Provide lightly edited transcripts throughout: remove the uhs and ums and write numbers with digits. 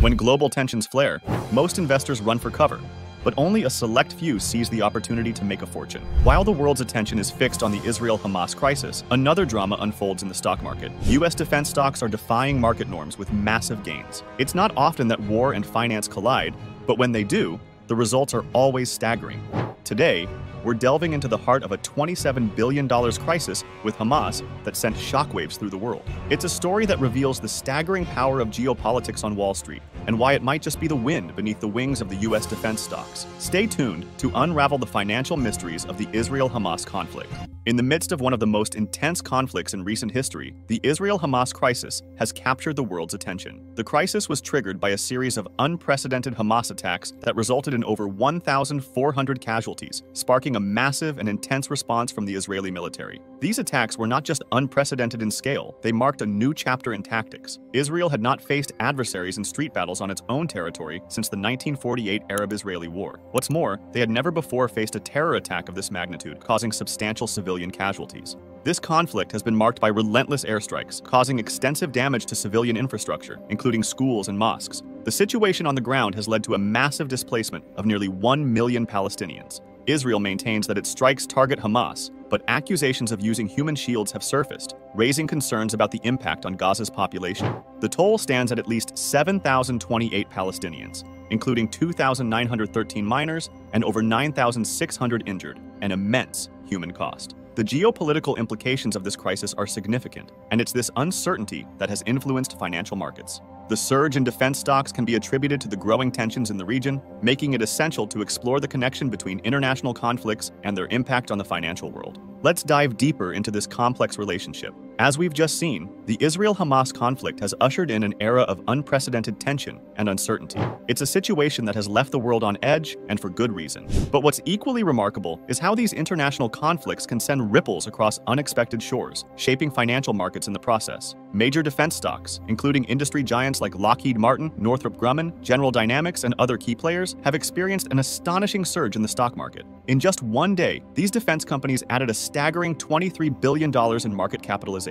When global tensions flare, most investors run for cover, but only a select few seize the opportunity to make a fortune. While the world's attention is fixed on the Israel-Hamas crisis, another drama unfolds in the stock market. U.S. defense stocks are defying market norms with massive gains. It's not often that war and finance collide, but when they do, the results are always staggering. Today, we're delving into the heart of a $27 billion crisis with Hamas that sent shockwaves through the world. It's a story that reveals the staggering power of geopolitics on Wall Street and why it might just be the wind beneath the wings of the U.S. defense stocks. Stay tuned to unravel the financial mysteries of the Israel-Hamas conflict. In the midst of one of the most intense conflicts in recent history, the Israel-Hamas crisis has captured the world's attention. The crisis was triggered by a series of unprecedented Hamas attacks that resulted in over 1,400 casualties, sparking a massive and intense response from the Israeli military. These attacks were not just unprecedented in scale, they marked a new chapter in tactics. Israel had not faced adversaries in street battles on its own territory since the 1948 Arab-Israeli War. What's more, they had never before faced a terror attack of this magnitude, causing substantial civilian casualties. This conflict has been marked by relentless airstrikes, causing extensive damage to civilian infrastructure, including schools and mosques. The situation on the ground has led to a massive displacement of nearly 1 million Palestinians. Israel maintains that its strikes target Hamas, but accusations of using human shields have surfaced, raising concerns about the impact on Gaza's population. The toll stands at least 7,028 Palestinians, including 2,913 minors and over 9,600 injured, an immense human cost. The geopolitical implications of this crisis are significant, and it's this uncertainty that has influenced financial markets. The surge in defense stocks can be attributed to the growing tensions in the region, making it essential to explore the connection between international conflicts and their impact on the financial world. Let's dive deeper into this complex relationship. As we've just seen, the Israel-Hamas conflict has ushered in an era of unprecedented tension and uncertainty. It's a situation that has left the world on edge, and for good reason. But what's equally remarkable is how these international conflicts can send ripples across unexpected shores, shaping financial markets in the process. Major defense stocks, including industry giants like Lockheed Martin, Northrop Grumman, General Dynamics, and other key players, have experienced an astonishing surge in the stock market. In just one day, these defense companies added a staggering $23 billion in market capitalization.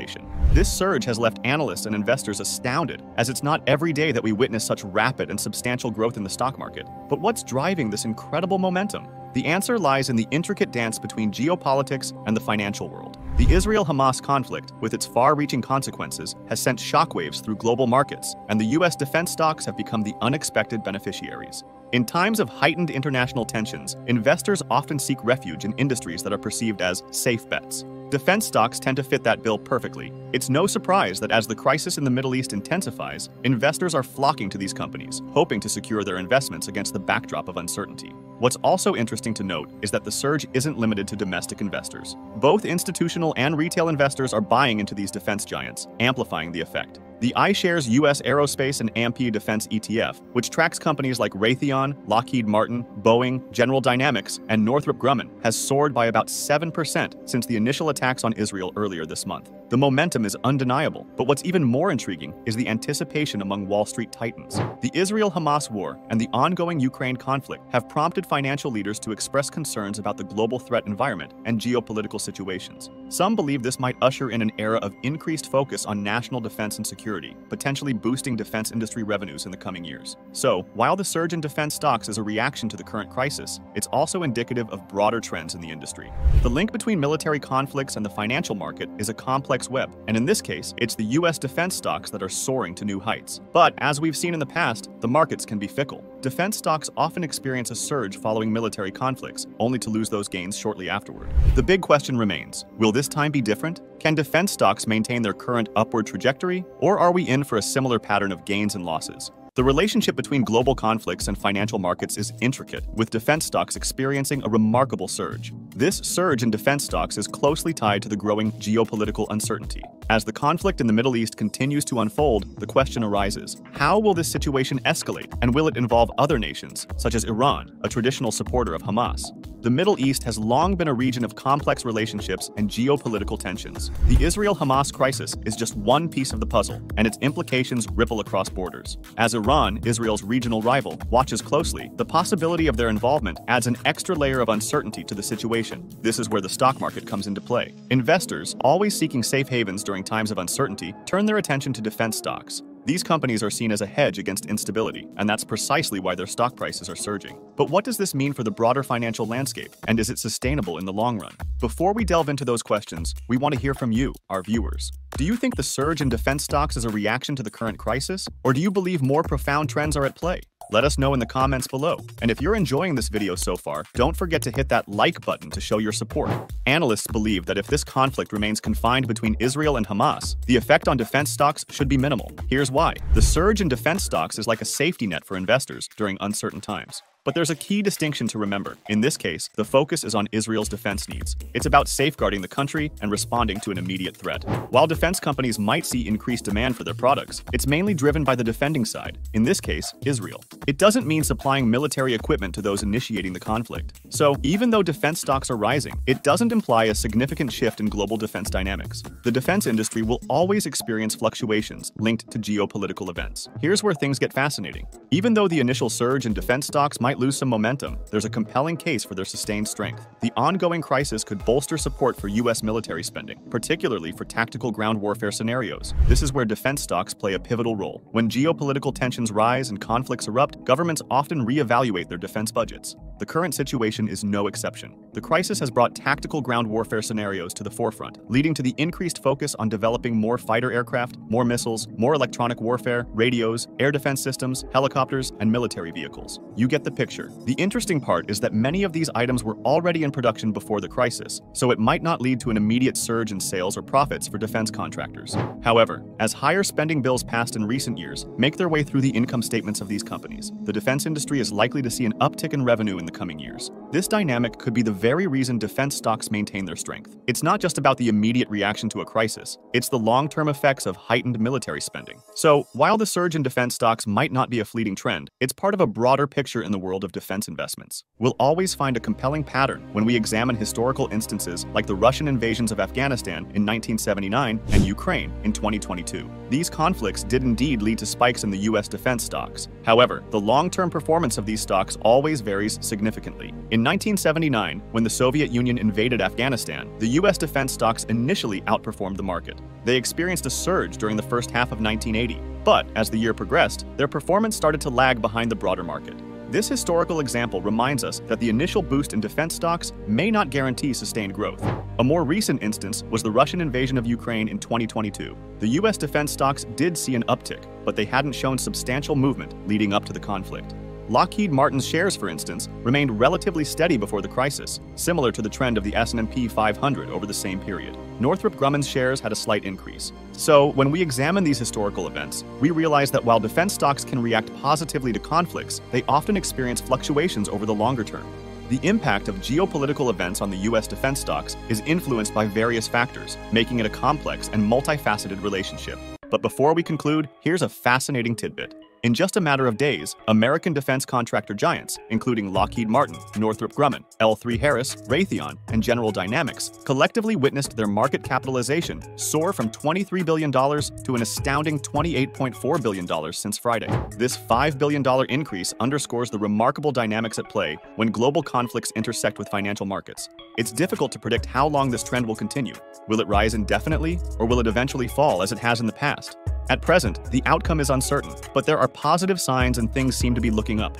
This surge has left analysts and investors astounded, as it's not every day that we witness such rapid and substantial growth in the stock market. But what's driving this incredible momentum? The answer lies in the intricate dance between geopolitics and the financial world. The Israel-Hamas conflict, with its far-reaching consequences, has sent shockwaves through global markets, and the U.S. defense stocks have become the unexpected beneficiaries. In times of heightened international tensions, investors often seek refuge in industries that are perceived as safe bets. Defense stocks tend to fit that bill perfectly. It's no surprise that as the crisis in the Middle East intensifies, investors are flocking to these companies, hoping to secure their investments against the backdrop of uncertainty. What's also interesting to note is that the surge isn't limited to domestic investors. Both institutional and retail investors are buying into these defense giants, amplifying the effect. The iShares US Aerospace and Ample Defense ETF, which tracks companies like Raytheon, Lockheed Martin, Boeing, General Dynamics, and Northrop Grumman, has soared by about 7% since the initial attacks on Israel earlier this month. The momentum is undeniable, but what's even more intriguing is the anticipation among Wall Street titans. The Israel-Hamas war and the ongoing Ukraine conflict have prompted financial leaders to express concerns about the global threat environment and geopolitical situations. Some believe this might usher in an era of increased focus on national defense and security, potentially boosting defense industry revenues in the coming years. So, while the surge in defense stocks is a reaction to the current crisis, it's also indicative of broader trends in the industry. The link between military conflicts and the financial market is a complex web, and in this case, it's the U.S. defense stocks that are soaring to new heights. But as we've seen in the past, the markets can be fickle. Defense stocks often experience a surge following military conflicts, only to lose those gains shortly afterward. The big question remains, will this time be different? Can defense stocks maintain their current upward trajectory, or are we in for a similar pattern of gains and losses? The relationship between global conflicts and financial markets is intricate, with defense stocks experiencing a remarkable surge. This surge in defense stocks is closely tied to the growing geopolitical uncertainty. As the conflict in the Middle East continues to unfold, the question arises, how will this situation escalate, and will it involve other nations, such as Iran, a traditional supporter of Hamas? The Middle East has long been a region of complex relationships and geopolitical tensions. The Israel-Hamas crisis is just one piece of the puzzle, and its implications ripple across borders. As Iran, Israel's regional rival, watches closely, the possibility of their involvement adds an extra layer of uncertainty to the situation. This is where the stock market comes into play. Investors, always seeking safe havens during times of uncertainty, turn their attention to defense stocks. These companies are seen as a hedge against instability, and that's precisely why their stock prices are surging. But what does this mean for the broader financial landscape, and is it sustainable in the long run? Before we delve into those questions, we want to hear from you, our viewers. Do you think the surge in defense stocks is a reaction to the current crisis, or do you believe more profound trends are at play? Let us know in the comments below. And if you're enjoying this video so far, don't forget to hit that like button to show your support. Analysts believe that if this conflict remains confined between Israel and Hamas, the effect on defense stocks should be minimal. Here's why. The surge in defense stocks is like a safety net for investors during uncertain times. But there's a key distinction to remember. In this case, the focus is on Israel's defense needs. It's about safeguarding the country and responding to an immediate threat. While defense companies might see increased demand for their products, it's mainly driven by the defending side, in this case, Israel. It doesn't mean supplying military equipment to those initiating the conflict. So, even though defense stocks are rising, it doesn't imply a significant shift in global defense dynamics. The defense industry will always experience fluctuations linked to geopolitical events. Here's where things get fascinating. Even though the initial surge in defense stocks might lose some momentum, there's a compelling case for their sustained strength. The ongoing crisis could bolster support for U.S. military spending, particularly for tactical ground warfare scenarios. This is where defense stocks play a pivotal role. When geopolitical tensions rise and conflicts erupt, governments often reevaluate their defense budgets. The current situation is no exception. The crisis has brought tactical ground warfare scenarios to the forefront, leading to the increased focus on developing more fighter aircraft, more missiles, more electronic warfare, radios, air defense systems, helicopters, and military vehicles. You get the picture. The interesting part is that many of these items were already in production before the crisis, so it might not lead to an immediate surge in sales or profits for defense contractors. However, as higher spending bills passed in recent years make their way through the income statements of these companies, the defense industry is likely to see an uptick in revenue in the coming years. This dynamic could be the very reason defense stocks maintain their strength. It's not just about the immediate reaction to a crisis, it's the long-term effects of heightened military spending. So, while the surge in defense stocks might not be a fleeting trend, it's part of a broader picture in the world of defense investments. We'll always find a compelling pattern when we examine historical instances like the Russian invasions of Afghanistan in 1979 and Ukraine in 2022. These conflicts did indeed lead to spikes in the U.S. defense stocks. However, the long-term performance of these stocks always varies significantly. In 1979, when the Soviet Union invaded Afghanistan, the U.S. defense stocks initially outperformed the market. They experienced a surge during the first half of 1980, but as the year progressed, their performance started to lag behind the broader market. This historical example reminds us that the initial boost in defense stocks may not guarantee sustained growth. A more recent instance was the Russian invasion of Ukraine in 2022. The U.S. defense stocks did see an uptick, but they hadn't shown substantial movement leading up to the conflict. Lockheed Martin's shares, for instance, remained relatively steady before the crisis, similar to the trend of the S&P 500 over the same period. Northrop Grumman's shares had a slight increase. So, when we examine these historical events, we realize that while defense stocks can react positively to conflicts, they often experience fluctuations over the longer term. The impact of geopolitical events on the U.S. defense stocks is influenced by various factors, making it a complex and multifaceted relationship. But before we conclude, here's a fascinating tidbit. In just a matter of days, American defense contractor giants, including Lockheed Martin, Northrop Grumman, L3 Harris, Raytheon, and General Dynamics, collectively witnessed their market capitalization soar from $23 billion to an astounding $28.4 billion since Friday. This $5 billion increase underscores the remarkable dynamics at play when global conflicts intersect with financial markets. It's difficult to predict how long this trend will continue. Will it rise indefinitely, or will it eventually fall as it has in the past? At present, the outcome is uncertain, but there are positive signs and things seem to be looking up.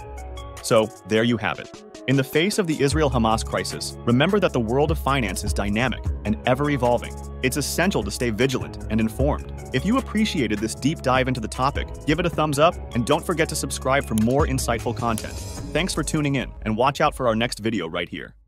So, there you have it. In the face of the Israel-Hamas crisis, remember that the world of finance is dynamic and ever-evolving. It's essential to stay vigilant and informed. If you appreciated this deep dive into the topic, give it a thumbs up and don't forget to subscribe for more insightful content. Thanks for tuning in, and watch out for our next video right here.